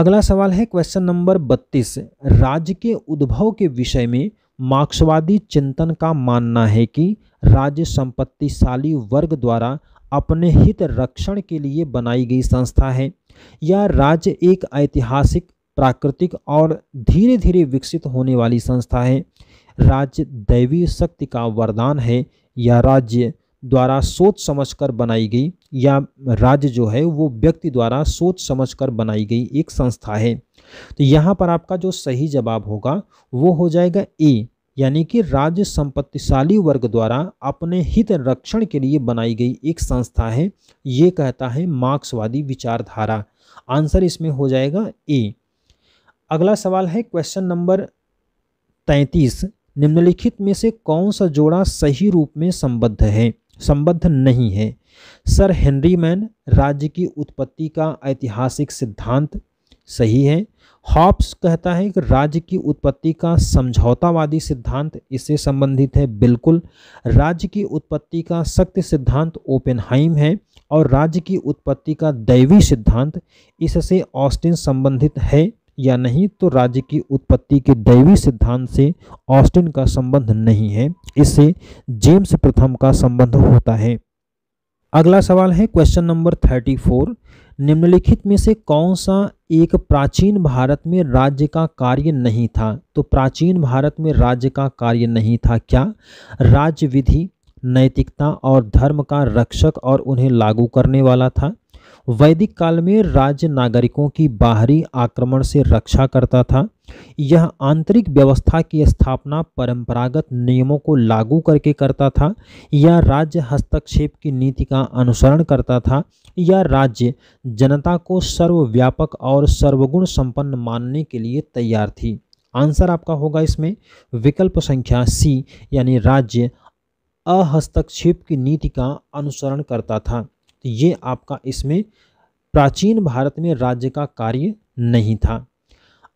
अगला सवाल है क्वेश्चन नंबर 32। राज्य के उद्भव के विषय में मार्क्सवादी चिंतन का मानना है कि राज्य संपत्तिशाली वर्ग द्वारा अपने हित रक्षण के लिए बनाई गई संस्था है। यह राज्य एक ऐतिहासिक, प्राकृतिक और धीरे धीरे विकसित होने वाली संस्था है। राज्य दैवीय शक्ति का वरदान है। यह राज्य द्वारा सोच समझकर बनाई गई, या राज्य जो है वो व्यक्ति द्वारा सोच समझकर बनाई गई एक संस्था है। तो यहाँ पर आपका जो सही जवाब होगा वो हो जाएगा ए, यानी कि राज्य संपत्तिशाली वर्ग द्वारा अपने हित रक्षण के लिए बनाई गई एक संस्था है। ये कहता है मार्क्सवादी विचारधारा। आंसर इसमें हो जाएगा ए। अगला सवाल है क्वेश्चन नंबर 33, निम्नलिखित में से कौन सा जोड़ा सही रूप में संबद्ध नहीं है। सर हेनरी मेन राज्य की उत्पत्ति का ऐतिहासिक सिद्धांत सही है। हॉब्स कहता है कि राज्य की उत्पत्ति का समझौतावादी सिद्धांत इससे संबंधित है, बिल्कुल। राज्य की उत्पत्ति का शक्ति सिद्धांत ओपेनहाइमर है और राज्य की उत्पत्ति का दैवी सिद्धांत इससे ऑस्टिन संबंधित है या नहीं, तो राज्य की उत्पत्ति के दैवी सिद्धांत से ऑस्टिन का संबंध नहीं है, इससे जेम्स प्रथम का संबंध होता है। अगला सवाल है क्वेश्चन नंबर 34, निम्नलिखित में से कौन सा एक प्राचीन भारत में राज्य का कार्य नहीं था। तो प्राचीन भारत में राज्य का कार्य नहीं था क्या? राज्य विधि, नैतिकता और धर्म का रक्षक और उन्हें लागू करने वाला था। वैदिक काल में राज्य नागरिकों की बाहरी आक्रमण से रक्षा करता था। यह आंतरिक व्यवस्था की स्थापना परंपरागत नियमों को लागू करके करता था। यह राज्य हस्तक्षेप की नीति का अनुसरण करता था। यह राज्य जनता को सर्वव्यापक और सर्वगुण संपन्न मानने के लिए तैयार थी। आंसर आपका होगा इसमें विकल्प संख्या सी, यानी राज्य अहस्तक्षेप की नीति का अनुसरण करता था। तो ये आपका इसमें प्राचीन भारत में राज्य का कार्य नहीं था।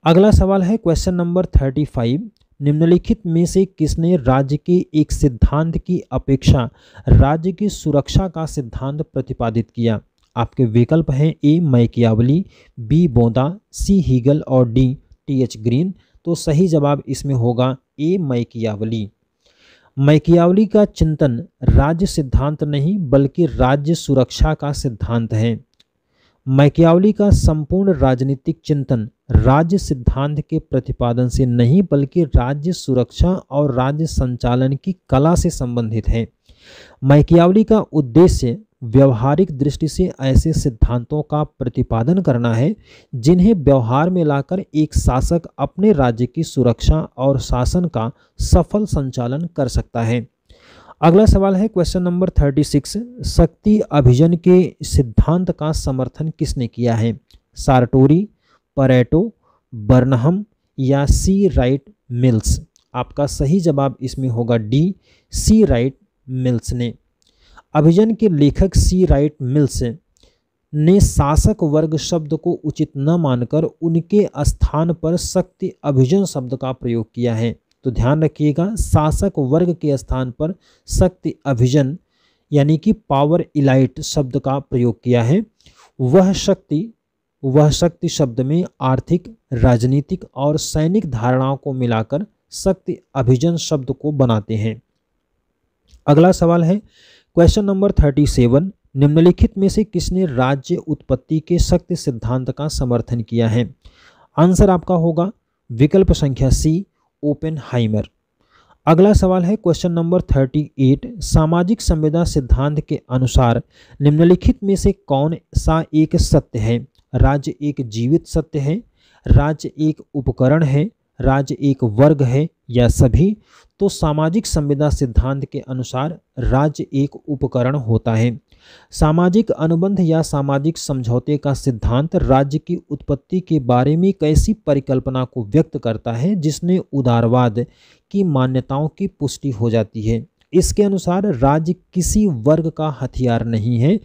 अगला सवाल है क्वेश्चन नंबर 35, निम्नलिखित में से किसने राज्य के एक सिद्धांत की अपेक्षा राज्य की सुरक्षा का सिद्धांत प्रतिपादित किया। आपके विकल्प हैं ए मैकियावली, बी बोंदा, सी हीगल और डी टी.एच. ग्रीन। तो सही जवाब इसमें होगा ए मैकियावली। मैकियावली का चिंतन राज्य सिद्धांत नहीं बल्कि राज्य सुरक्षा का सिद्धांत है। मैकियावली का संपूर्ण राजनीतिक चिंतन राज्य सिद्धांत के प्रतिपादन से नहीं बल्कि राज्य सुरक्षा और राज्य संचालन की कला से संबंधित है। मैकियावली का उद्देश्य व्यवहारिक दृष्टि से ऐसे सिद्धांतों का प्रतिपादन करना है जिन्हें व्यवहार में लाकर एक शासक अपने राज्य की सुरक्षा और शासन का सफल संचालन कर सकता है। अगला सवाल है क्वेश्चन नंबर 36, शक्ति अभिजन के सिद्धांत का समर्थन किसने किया है। सार्टोरी, प्लेटो, बर्नहम या सी राइट मिल्स। आपका सही जवाब इसमें होगा डी, सी राइट मिल्स ने। अभिजन के लेखक सी राइट मिल्स ने शासक वर्ग शब्द को उचित न मानकर उनके स्थान पर शक्ति अभिजन शब्द का प्रयोग किया है। तो ध्यान रखिएगा, शासक वर्ग के स्थान पर शक्ति अभिजन यानी कि पावर इलाइट शब्द का प्रयोग किया है। वह शक्ति शब्द में आर्थिक, राजनीतिक और सैनिक धारणाओं को मिलाकर शक्ति अभिजन शब्द को बनाते हैं। अगला सवाल है क्वेश्चन नंबर 37, निम्नलिखित में से किसने राज्य उत्पत्ति के शक्ति सिद्धांत का समर्थन किया है। आंसर आपका होगा विकल्प संख्या सी, ओपेनहाइमर। अगला सवाल है क्वेश्चन नंबर 38, सामाजिक संवेदना सिद्धांत के अनुसार निम्नलिखित में से कौन सा एक सत्य है। राज्य एक जीवित सत्य है, राज्य एक उपकरण है, राज्य एक वर्ग है या सभी। तो सामाजिक संवेदना सिद्धांत के अनुसार राज्य एक उपकरण होता है। सामाजिक अनुबंध या सामाजिक समझौते का सिद्धांत राज्य की उत्पत्ति के बारे में कैसी परिकल्पना को व्यक्त करता है जिसने उदारवाद की मान्यताओं की पुष्टि हो जाती है। इसके अनुसार राज्य किसी वर्ग का हथियार नहीं है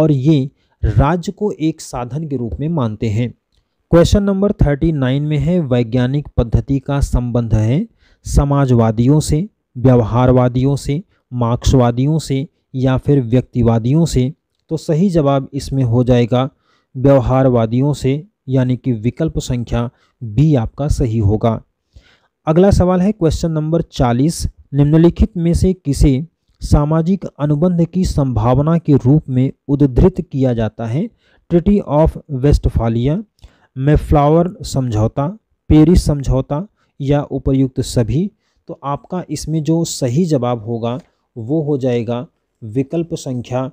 और ये राज्य को एक साधन के रूप में मानते हैं। क्वेश्चन नंबर 39 में है वैज्ञानिक पद्धति का संबंध है समाजवादियों से, व्यवहारवादियों से, मार्क्सवादियों से या फिर व्यक्तिवादियों से। तो सही जवाब इसमें हो जाएगा व्यवहारवादियों से, यानी कि विकल्प संख्या बी आपका सही होगा। अगला सवाल है क्वेश्चन नंबर 40, निम्नलिखित में से किसे सामाजिक अनुबंध की संभावना के रूप में उद्धृत किया जाता है। ट्रिटी ऑफ वेस्टफालिया, मेफ्लावर समझौता, पेरिस समझौता या उपयुक्त सभी। तो आपका इसमें जो सही जवाब होगा वो हो जाएगा विकल्प संख्या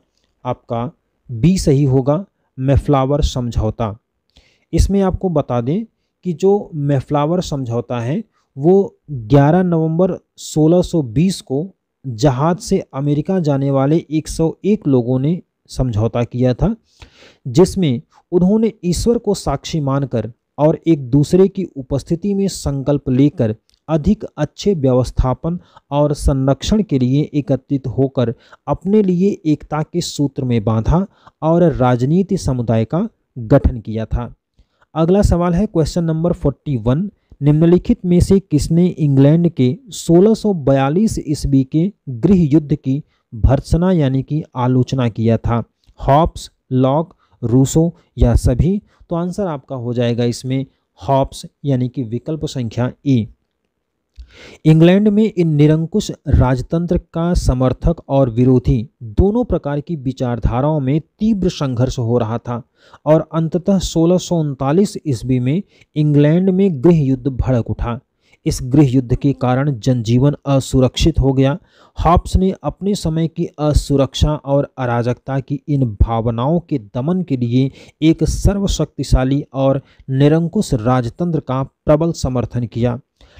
आपका बी सही होगा, मेफ्लावर समझौता। इसमें आपको बता दें कि जो मेफ्लावर समझौता है वो 11 नवंबर 1620 को जहाज़ से अमेरिका जाने वाले 101 लोगों ने समझौता किया था, जिसमें उन्होंने ईश्वर को साक्षी मानकर और एक दूसरे की उपस्थिति में संकल्प लेकर अधिक अच्छे व्यवस्थापन और संरक्षण के लिए एकत्रित होकर अपने लिए एकता के सूत्र में बांधा और राजनीति समुदाय का गठन किया था। अगला सवाल है क्वेश्चन नंबर 41, निम्नलिखित में से किसने इंग्लैंड के 1642 ईस्वी के गृह युद्ध की भर्त्सना यानी कि आलोचना किया था, हॉब्स, लॉक, रूसो या सभी। तो आंसर आपका हो जाएगा इसमें हॉब्स यानी कि विकल्प संख्या ए। इंग्लैंड में इन निरंकुश राजतंत्र का समर्थक और विरोधी दोनों प्रकार की विचारधाराओं में तीव्र संघर्ष हो रहा था और अंततः 1639 ईस्वी में इंग्लैंड में गृह युद्ध भड़क उठा। इस गृह युद्ध के कारण जनजीवन असुरक्षित हो गया। हॉब्स ने अपने समय की असुरक्षा और अराजकता की इन भावनाओं के दमन के लिए एक सर्वशक्तिशाली और निरंकुश राजतंत्र का प्रबल समर्थन किया।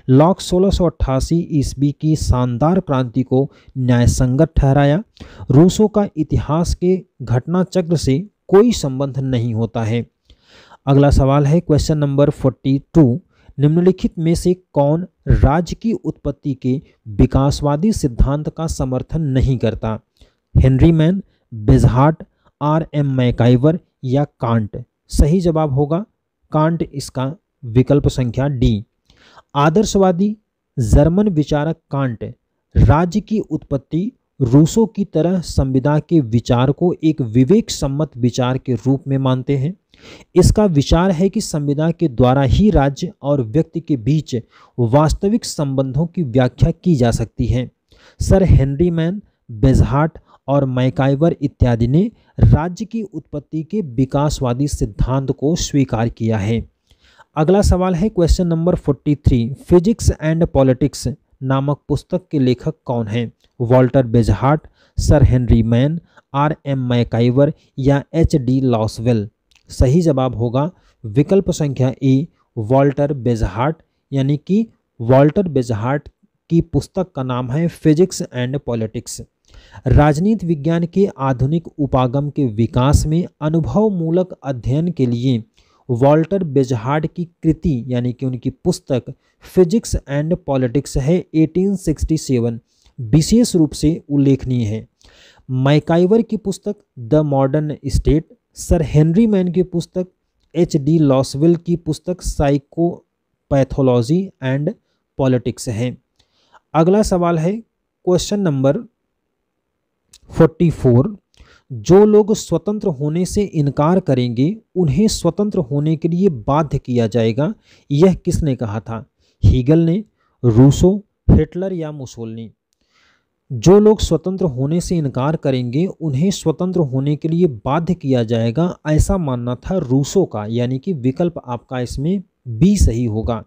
लॉक 1688 ईस्वी की शानदार क्रांति को न्यायसंगत ठहराया। रूसो का इतिहास के घटना चक्र से कोई संबंध नहीं होता है। अगला सवाल है क्वेश्चन नंबर 42, निम्नलिखित में से कौन राज्य की उत्पत्ति के विकासवादी सिद्धांत का समर्थन नहीं करता, हेनरी मेन, बेजहॉट, मैकाइवर या कांट। सही जवाब होगा कांट, इसका विकल्प संख्या डी। आदर्शवादी जर्मन विचारक कांट राज्य की उत्पत्ति रूसो की तरह संविदा के विचार को एक विवेक सम्मत विचार के रूप में मानते हैं। इसका विचार है कि संविदा के द्वारा ही राज्य और व्यक्ति के बीच वास्तविक संबंधों की व्याख्या की जा सकती है। सर हेनरी मेन, बेजहॉट और मैकाइवर इत्यादि ने राज्य की उत्पत्ति के विकासवादी सिद्धांत को स्वीकार किया है। अगला सवाल है question number 43, physics and politics नामक पुस्तक के लेखक कौन हैं, Walter Bagehot, sir Henry Maine, MacIver या एच.डी. लॉसवेल। सही जवाब होगा विकल्प संख्या ए, वॉल्टर बेजहॉट, यानी कि वॉल्टर बेजहॉट की पुस्तक का नाम है फिजिक्स एंड पॉलिटिक्स। राजनीति विज्ञान के आधुनिक उपागम के विकास में अनुभवमूलक अध्ययन के लिए वॉल्टर बेजहॉट की कृति यानी कि उनकी पुस्तक फिजिक्स एंड पॉलिटिक्स है 1867, विशेष रूप से उल्लेखनीय है। मैकाइवर की पुस्तक the modern state, sir Henry Maine की पुस्तक, एच.डी. लॉसवेल की पुस्तक साइकोपैथोलॉजी एंड पॉलिटिक्स है। अगला सवाल है क्वेश्चन नंबर 44, जो लोग स्वतंत्र होने से इनकार करेंगे उन्हें स्वतंत्र होने के लिए बाध्य किया जाएगा, यह किसने कहा था, हीगल ने, रूसो, हिटलर या मुसोलिनी। जो लोग स्वतंत्र होने से इनकार करेंगे उन्हें स्वतंत्र होने के लिए बाध्य किया जाएगा, ऐसा मानना था रूसो का, यानी कि विकल्प आपका इसमें बी सही होगा।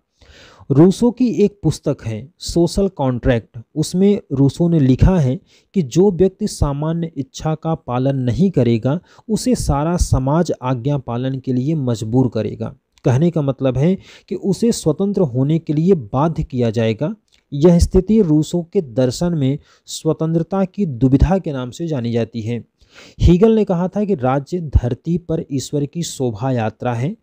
रूसो की एक पुस्तक है सोशल कॉन्ट्रैक्ट, उसमें रूसो ने लिखा है कि जो व्यक्ति सामान्य इच्छा का पालन नहीं करेगा उसे सारा समाज आज्ञा पालन के लिए मजबूर करेगा। कहने का मतलब है कि उसे स्वतंत्र होने के लिए बाध्य किया जाएगा। यह स्थिति रूसो के दर्शन में स्वतंत्रता की दुविधा के नाम से जानी जाती है। हीगल ने कहा था कि राज्य धरती पर ईश्वर की शोभा यात्रा है।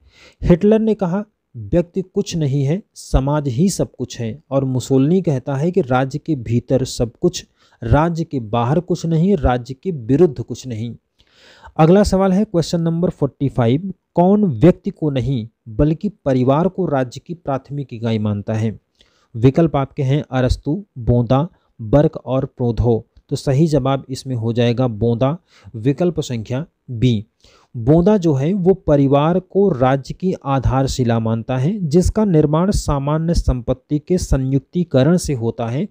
हिटलर ने कहा व्यक्ति कुछ नहीं है, समाज ही सब कुछ है। और मुसोलिनी कहता है कि राज्य के भीतर सब कुछ, राज्य के बाहर कुछ नहीं, राज्य के विरुद्ध कुछ नहीं। अगला सवाल है क्वेश्चन नंबर 45, कौन व्यक्ति को नहीं बल्कि परिवार को राज्य की प्राथमिक इकाई मानता है, विकल्प आपके हैं अरस्तु, बोंदा, बर्क और प्रोधो। तो सही जवाब इसमें हो जाएगा बोंदा, विकल्प संख्या बी। बोंदा जो है वो परिवार को राज्य की आधारशिला मानता है, जिसका निर्माण सामान्य संपत्ति के संयुक्तिकरण से होता है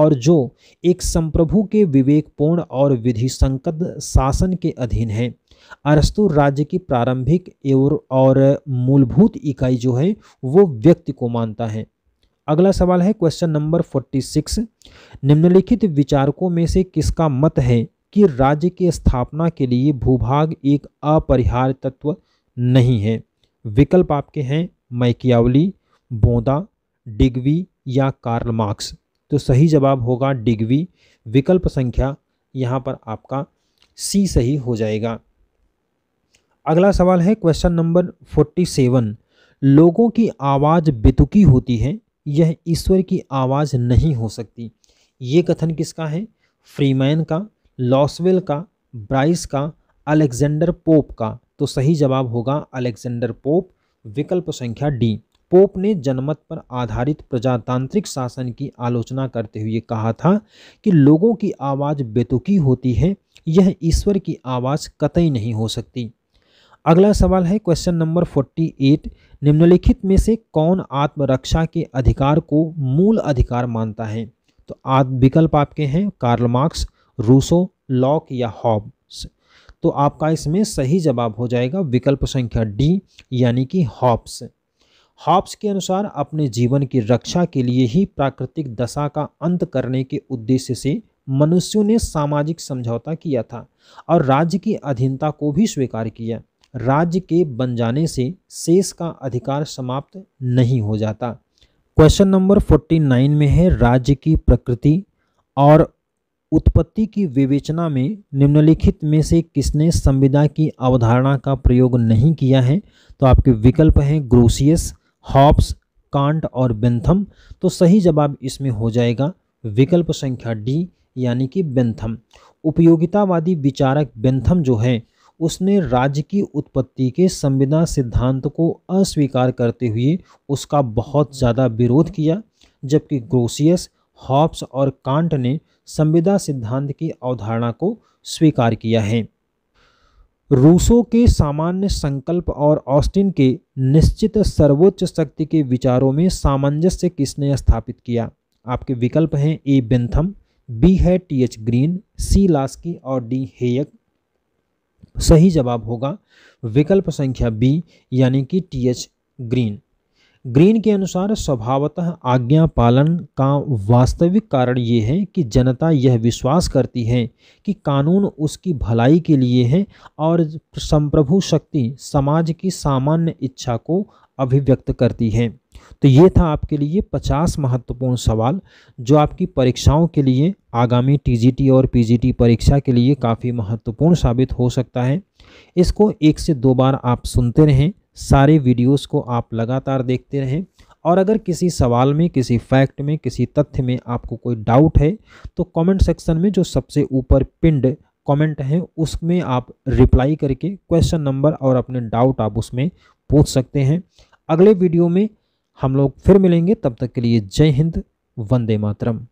और जो एक संप्रभु के विवेकपूर्ण और विधि संगत शासन के अधीन है। अरस्तु राज्य की प्रारंभिक एवं और मूलभूत इकाई जो है वो व्यक्ति को मानता है। अगला सवाल है क्वेश्चन नंबर 46, निम्नलिखित विचारकों में से किसका मत है कि राज्य की स्थापना के लिए भूभाग एक अपरिहार्य तत्व नहीं है। विकल्प आपके हैं मैकियावली, बोंदा, डिग्वी या कार्ल मार्क्स। तो सही जवाब होगा डिग्वी। विकल्प संख्या यहाँ पर आपका सी सही हो जाएगा। अगला सवाल है क्वेश्चन नंबर 47, लोगों की आवाज़ बेतुकी होती है, यह ईश्वर की आवाज़ नहीं हो सकती। ये कथन किसका है? फ्रीमैन का, लॉसवेल का, ब्राइस का, अलेक्जेंडर पोप का। तो सही जवाब होगा अलेक्जेंडर पोप। विकल्प संख्या डी। पोप ने जनमत पर आधारित प्रजातांत्रिक शासन की आलोचना करते हुए कहा था कि लोगों की आवाज़ बेतुकी होती है, यह ईश्वर की आवाज़ कतई नहीं हो सकती। अगला सवाल है क्वेश्चन नंबर 48, निम्नलिखित में से कौन आत्मरक्षा के अधिकार को मूल अधिकार मानता है। तो विकल्प आपके हैं कार्ल मार्क्स, रूसो, लॉक या हॉब्स। तो आपका इसमें सही जवाब हो जाएगा विकल्प संख्या डी यानी कि हॉब्स। हॉब्स के अनुसार अपने जीवन की रक्षा के लिए ही प्राकृतिक दशा का अंत करने के उद्देश्य से मनुष्यों ने सामाजिक समझौता किया था और राज्य की अधीनता को भी स्वीकार किया। राज्य के बन जाने से शेष का अधिकार समाप्त नहीं हो जाता। क्वेश्चन नंबर 49 में है राज्य की प्रकृति और उत्पत्ति की विवेचना में निम्नलिखित में से किसने संविदा की अवधारणा का प्रयोग नहीं किया है। तो आपके विकल्प हैं ग्रोसियस, हॉब्स, कांट और बेंथम। तो सही जवाब इसमें हो जाएगा विकल्प संख्या डी यानी कि बेंथम। उपयोगितावादी विचारक बेंथम जो है उसने राज्य की उत्पत्ति के संविदा सिद्धांत को अस्वीकार करते हुए उसका बहुत ज़्यादा विरोध किया, जबकि ग्रोसियस, हॉब्स और कांट ने संविदा सिद्धांत की अवधारणा को स्वीकार किया है। रूसो के सामान्य संकल्प और ऑस्टिन के निश्चित सर्वोच्च शक्ति के विचारों में सामंजस्य किसने स्थापित किया। आपके विकल्प हैं ए बेंथम, बी है टी.एच. ग्रीन, सी लास्की और डी हीगल। सही जवाब होगा विकल्प संख्या बी यानी कि टी.एच. ग्रीन। ग्रीन के अनुसार स्वभावतः आज्ञा पालन का वास्तविक कारण ये है कि जनता यह विश्वास करती है कि कानून उसकी भलाई के लिए है और संप्रभु शक्ति समाज की सामान्य इच्छा को अभिव्यक्त करती है। तो ये था आपके लिए 50 महत्वपूर्ण सवाल जो आपकी परीक्षाओं के लिए आगामी टीजीटी और पीजीटी परीक्षा के लिए काफ़ी महत्वपूर्ण साबित हो सकता है। इसको 1 से 2 बार आप सुनते रहें, सारे वीडियोस को आप लगातार देखते रहें और अगर किसी सवाल में, किसी फैक्ट में, किसी तथ्य में आपको कोई डाउट है तो कमेंट सेक्शन में जो सबसे ऊपर पिंड कमेंट है उसमें आप रिप्लाई करके क्वेश्चन नंबर और अपने डाउट आप उसमें पूछ सकते हैं। अगले वीडियो में हम लोग फिर मिलेंगे, तब तक के लिए जय हिंद, वंदे मातरम।